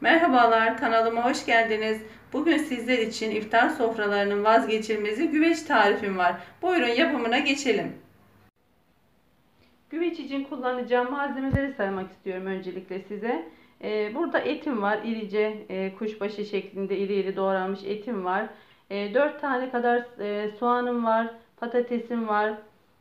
Merhabalar, kanalıma hoş geldiniz. Bugün sizler için iftar sofralarının vazgeçilmezi güveç tarifim var. Buyurun yapımına geçelim. Güveç için kullanacağım malzemeleri saymak istiyorum öncelikle size. Burada etim var, irice kuşbaşı şeklinde iri iri doğranmış etim var. 4 tane kadar soğanım var, patatesim var,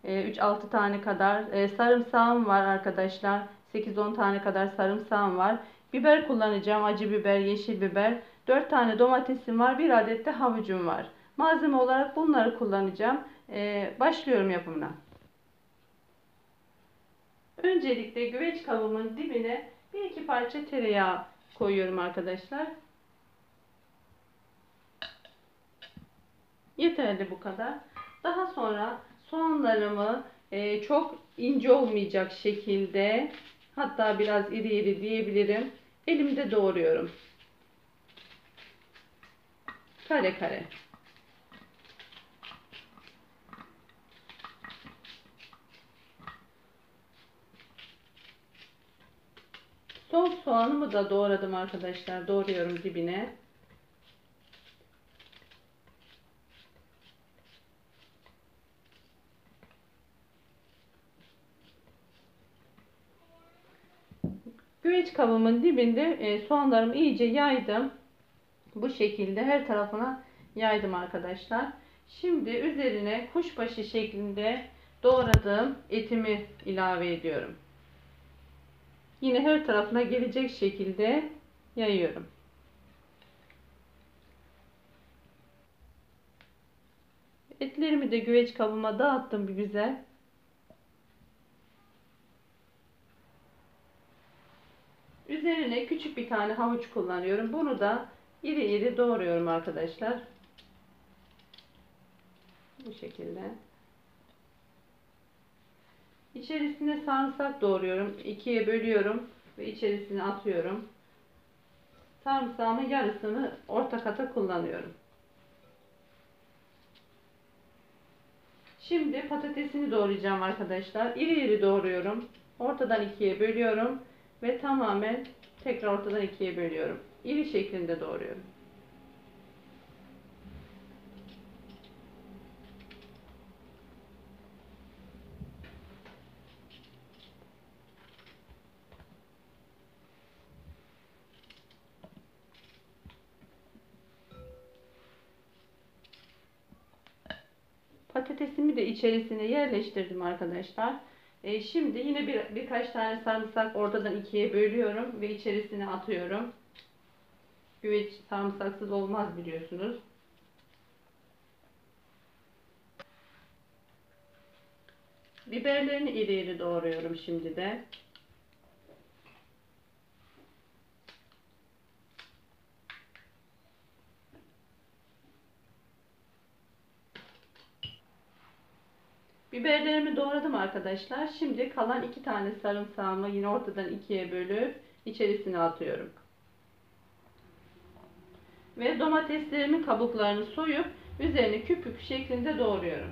3-6 tane kadar sarımsağım var arkadaşlar. 8-10 tane kadar sarımsağım var. Biber kullanacağım. Acı biber, yeşil biber. 4 tane domatesim var. 1 adet de havucum var. Malzeme olarak bunları kullanacağım. Başlıyorum yapımına. Öncelikle güveç kabımın dibine 1-2 parça tereyağı koyuyorum arkadaşlar. Yeterli bu kadar. Daha sonra soğanlarımı çok ince olmayacak şekilde, hatta biraz iri iri diyebilirim, elimde doğruyorum. Kare kare. Son soğanımı da doğradım arkadaşlar. Doğruyorum dibine. Güveç kabımın dibinde soğanlarımı iyice yaydım. Bu şekilde her tarafına yaydım arkadaşlar. Şimdi üzerine kuşbaşı şeklinde doğradığım etimi ilave ediyorum. Yine her tarafına gelecek şekilde yayıyorum. Etlerimi de güveç kabıma dağıttım bir güzel. Üzerine küçük bir tane havuç kullanıyorum. Bunu da iri iri doğruyorum arkadaşlar. Bu şekilde. İçerisine sarımsak doğruyorum. 2'ye bölüyorum ve içerisine atıyorum. Sarımsağımın yarısını orta kata kullanıyorum. Şimdi patatesini doğrayacağım arkadaşlar. İri iri doğruyorum. Ortadan 2'ye bölüyorum. Ve tamamen tekrar ortadan 2'ye bölüyorum. İri şeklinde doğruyorum. Patatesimi de içerisine yerleştirdim arkadaşlar. Şimdi yine birkaç tane sarımsak ortadan 2'ye bölüyorum ve içerisine atıyorum. Güveç sarımsaksız olmaz biliyorsunuz. Biberlerini iri iri doğruyorum şimdi de. Biberlerimi doğradım arkadaşlar. Şimdi kalan 2 tane sarımsağımı yine ortadan 2'ye bölüp içerisine atıyorum. Ve domateslerimin kabuklarını soyup üzerine küp küp şeklinde doğruyorum.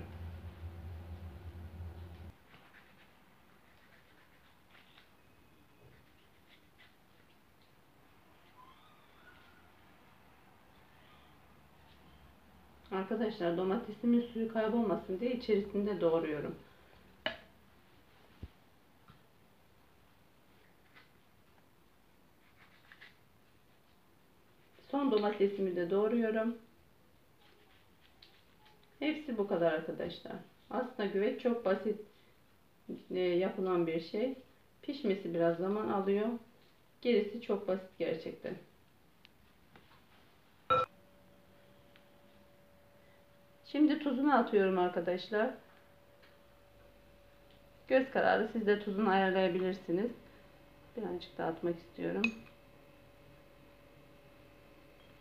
Arkadaşlar domatesimin suyu kaybolmasın diye içerisinde doğruyorum. Son domatesimi de doğruyorum. Hepsi bu kadar arkadaşlar. Aslında güveç çok basit yapılan bir şey. Pişmesi biraz zaman alıyor. Gerisi çok basit gerçekten. Şimdi tuzunu atıyorum arkadaşlar. Göz kararı, siz de tuzunu ayarlayabilirsiniz. Birazcık daha atmak istiyorum.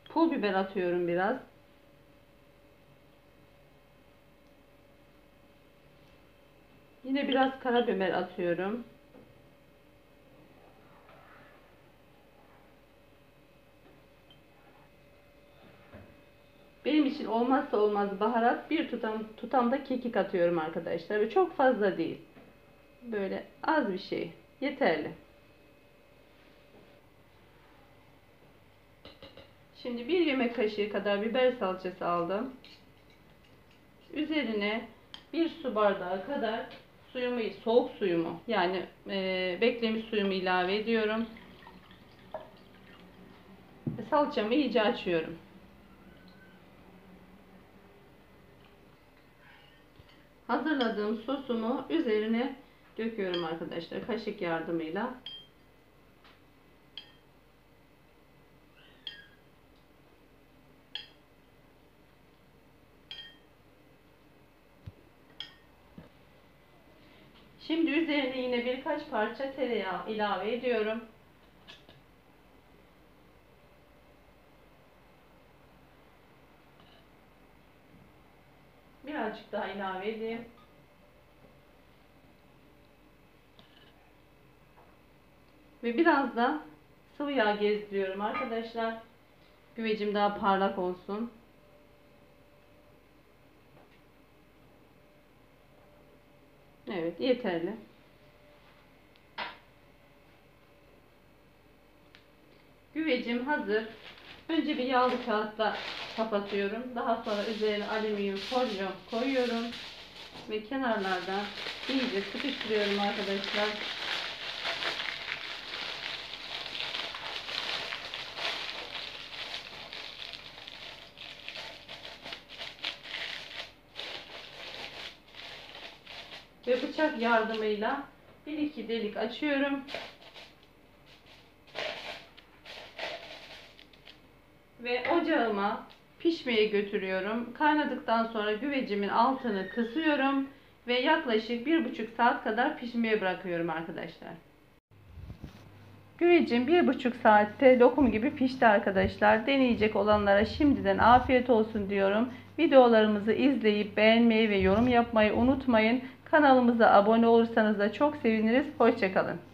Pul biber atıyorum biraz. Yine biraz karabiber atıyorum. Benim için olmazsa olmaz baharat, bir tutamda kekik atıyorum arkadaşlar ve çok fazla değil. Böyle az bir şey yeterli. Şimdi 1 yemek kaşığı kadar biber salçası aldım. Üzerine 1 su bardağı kadar soğuk suyumu yani beklemiş suyumu ilave ediyorum. Salçamı iyice açıyorum. Hazırladığım sosumu üzerine döküyorum arkadaşlar, kaşık yardımıyla. Şimdi üzerine yine birkaç parça tereyağı ilave ediyorum. Birazcık daha ilave edeyim. Ve biraz da sıvı yağ gezdiriyorum arkadaşlar. Güvecim daha parlak olsun. Evet, yeterli. Güvecim hazır. Önce bir yağlı kağıtla kapatıyorum. Daha sonra üzerine alüminyum folyo koyuyorum. Ve kenarlardan iyice sıkıştırıyorum arkadaşlar. Ve bıçak yardımıyla 1-2 delik açıyorum. Ve ocağıma pişmeye götürüyorum. Kaynadıktan sonra güvecimin altını kısıyorum. Ve yaklaşık 1,5 saat kadar pişmeye bırakıyorum arkadaşlar. Güvecim 1,5 saatte lokum gibi pişti arkadaşlar. Deneyecek olanlara şimdiden afiyet olsun diyorum. Videolarımızı izleyip beğenmeyi ve yorum yapmayı unutmayın. Kanalımıza abone olursanız da çok seviniriz. Hoşça kalın.